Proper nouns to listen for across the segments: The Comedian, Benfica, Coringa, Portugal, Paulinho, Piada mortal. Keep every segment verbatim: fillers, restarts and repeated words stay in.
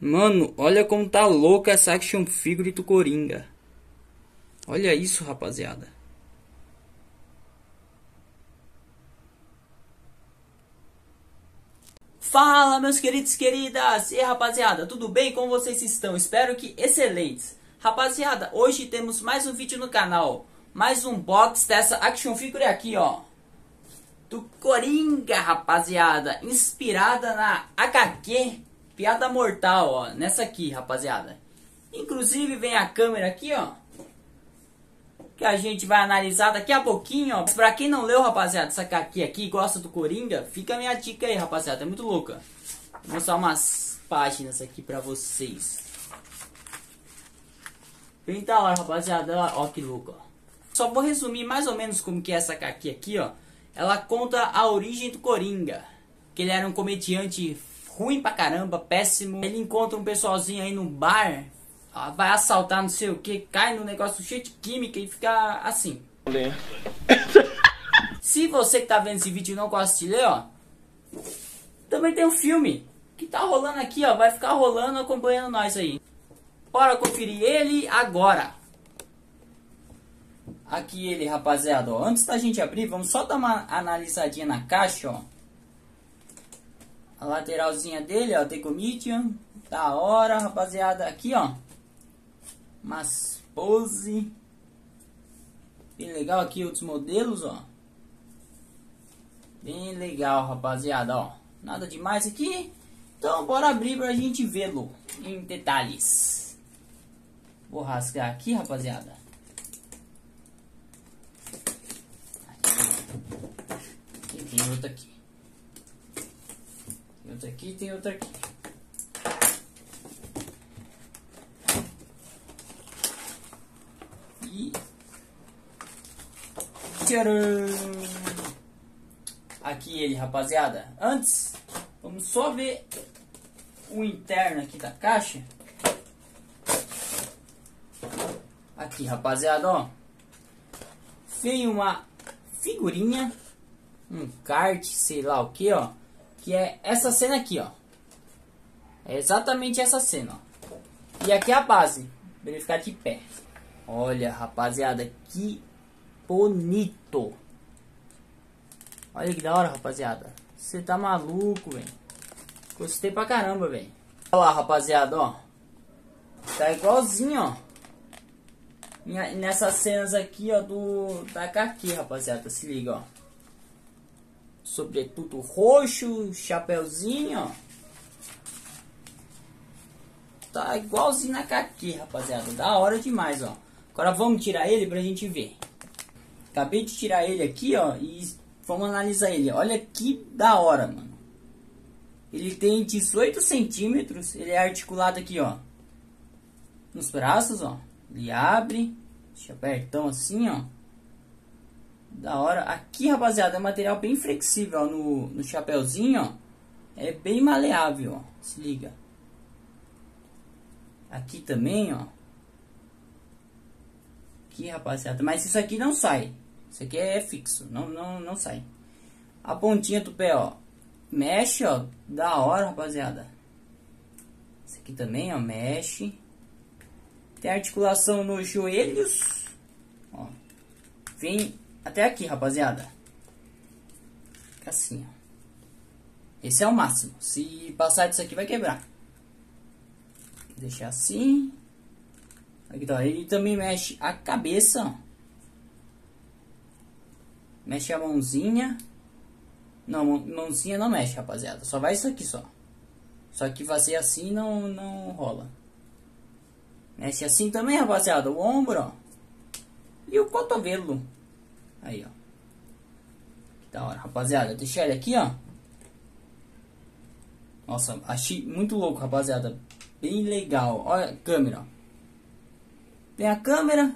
Mano, olha como tá louca essa action figure do Coringa. Olha isso, rapaziada. Fala, meus queridos e queridas. E aí, rapaziada, tudo bem? Como vocês estão? Espero que excelentes. Rapaziada, hoje temos mais um vídeo no canal. Mais um box dessa action figure aqui, ó. Do Coringa, rapaziada. Inspirada na K K. Piada Mortal, ó. Nessa aqui, rapaziada. Inclusive, vem a câmera aqui, ó. Que a gente vai analisar daqui a pouquinho, ó. Pra quem não leu, rapaziada, essa K K aqui, gosta do Coringa, fica a minha dica aí, rapaziada. É muito louca. Vou mostrar umas páginas aqui pra vocês. Bem da hora, rapaziada. Ó, que louco, ó. Só vou resumir mais ou menos como que é essa K K aqui, ó. Ela conta a origem do Coringa. Que ele era um comediante ruim pra caramba, péssimo. Ele encontra um pessoalzinho aí num bar, vai assaltar não sei o que, cai num negócio cheio de química e fica assim. Se você que tá vendo esse vídeo não gosta de ler, ó, também tem um filme que tá rolando aqui, ó, vai ficar rolando acompanhando nós aí. Bora conferir ele agora. Aqui ele, rapaziada, ó. Antes da gente abrir, vamos só dar uma analisadinha na caixa, ó. A lateralzinha dele, ó, The Comedian. Da hora, rapaziada. Aqui, ó, umas pose. Bem legal aqui, outros modelos, ó. Bem legal, rapaziada, ó. Nada demais aqui. Então, bora abrir pra gente vê-lo em detalhes. Vou rasgar aqui, rapaziada. E tem outro aqui. Tem outra aqui, tem outra aqui. E... Tcharam! Aqui ele, rapaziada. Antes, vamos só ver o interno aqui da caixa. Aqui, rapaziada, ó. Tem uma figurinha, um card, sei lá o que, ó. Que é essa cena aqui, ó. É exatamente essa cena, ó. E aqui é a base, pra ele ficar de pé. Olha, rapaziada, que bonito. Olha que da hora, rapaziada. Você tá maluco, velho. Gostei pra caramba, velho. Olha lá, rapaziada, ó. Tá igualzinho, ó. E nessas cenas aqui, ó, do... da K K, rapaziada. Se liga, ó. Sobretudo roxo, chapéuzinho, ó. Tá igualzinho na K K, rapaziada. Da hora demais, ó. Agora vamos tirar ele pra gente ver. Acabei de tirar ele aqui, ó. E vamos analisar ele. Olha que da hora, mano. Ele tem dezoito centímetros. Ele é articulado aqui, ó. Nos braços, ó. Ele abre. Deixa abertão assim, ó. Da hora. Aqui, rapaziada, é um material bem flexível, ó, no, no chapéuzinho, ó. É bem maleável, ó. Se liga. Aqui também, ó. Aqui, rapaziada. Mas isso aqui não sai. Isso aqui é fixo. Não, não, não sai. A pontinha do pé, ó. Mexe, ó. Da hora, rapaziada. Isso aqui também, ó. Mexe. Tem articulação nos joelhos. Ó. Vem... até aqui, rapaziada. Fica assim, ó. Esse é o máximo. Se passar disso aqui, vai quebrar. Vou deixar assim. Aqui, tá. Ele também mexe a cabeça, ó. Mexe a mãozinha. Não, mãozinha não mexe, rapaziada. Só vai isso aqui, só. Só que fazer assim não, não rola. Mexe assim também, rapaziada. O ombro, ó. E o cotovelo. Aí, ó. Que da hora, rapaziada. Deixa ele aqui, ó. Nossa, achei muito louco, rapaziada. Bem legal. Olha a câmera, ó. Tem a câmera.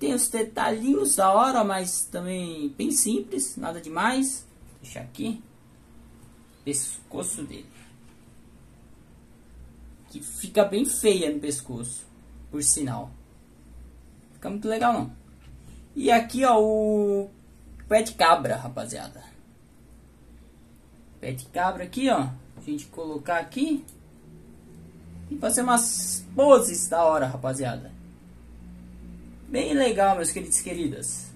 Tem os detalhinhos da hora, mas também bem simples. Nada demais. Deixa aqui. Pescoço dele. Que fica bem feia no pescoço. Por sinal. Fica muito legal, não. E aqui, ó, o pé de cabra, rapaziada. Pé de cabra aqui, ó. A gente colocar aqui. e fazer umas poses da hora, rapaziada. Bem legal, meus queridos e queridas.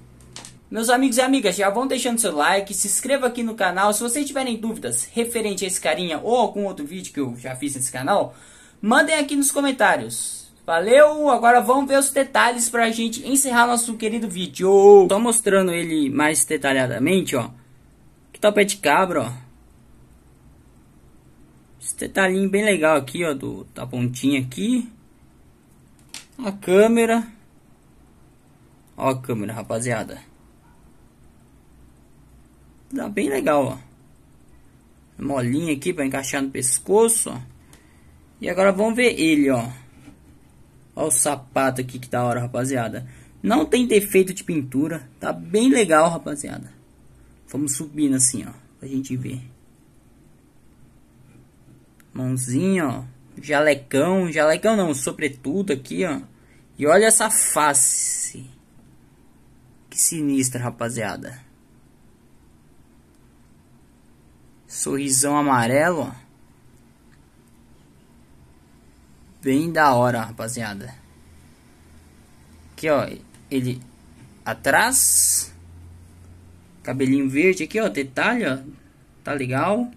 Meus amigos e amigas, já vão deixando seu like, se inscreva aqui no canal. Se vocês tiverem dúvidas referente a esse carinha ou algum outro vídeo que eu já fiz nesse canal, mandem aqui nos comentários. Valeu, agora vamos ver os detalhes pra gente encerrar nosso querido vídeo. Tô mostrando ele mais detalhadamente, ó. Que tal o pé de cabra, ó. Esse detalhinho bem legal aqui, ó, do, da pontinha aqui. A câmera. Ó a câmera, rapaziada. Tá bem legal, ó. Molinha aqui pra encaixar no pescoço, ó. E agora vamos ver ele, ó. Olha o sapato aqui, que da hora, rapaziada. Não tem defeito de pintura. Tá bem legal, rapaziada. Vamos subindo assim, ó. Pra gente ver. Mãozinha, ó. Jalecão. Jalecão não, sobretudo aqui, ó. E olha essa face. Que sinistra, rapaziada. Sorrisão amarelo, ó. Bem da hora, rapaziada. Aqui, ó, ele atrás, cabelinho verde aqui, ó, detalhe, ó, tá legal.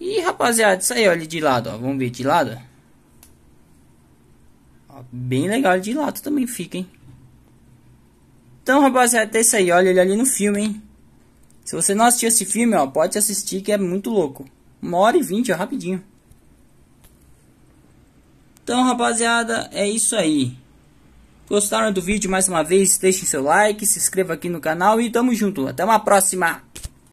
E, rapaziada, isso aí, ó, ele de lado, ó, vamos ver de lado. Ó, bem legal, de lado também fica, hein. Então, rapaziada, é isso aí, olha ele ali no filme, hein. Se você não assistiu esse filme, ó, pode assistir que é muito louco. Uma hora e vinte, ó, rapidinho. Então, rapaziada, é isso aí. Gostaram do vídeo mais uma vez? Deixem seu like, se inscreva aqui no canal e tamo junto. Até uma próxima!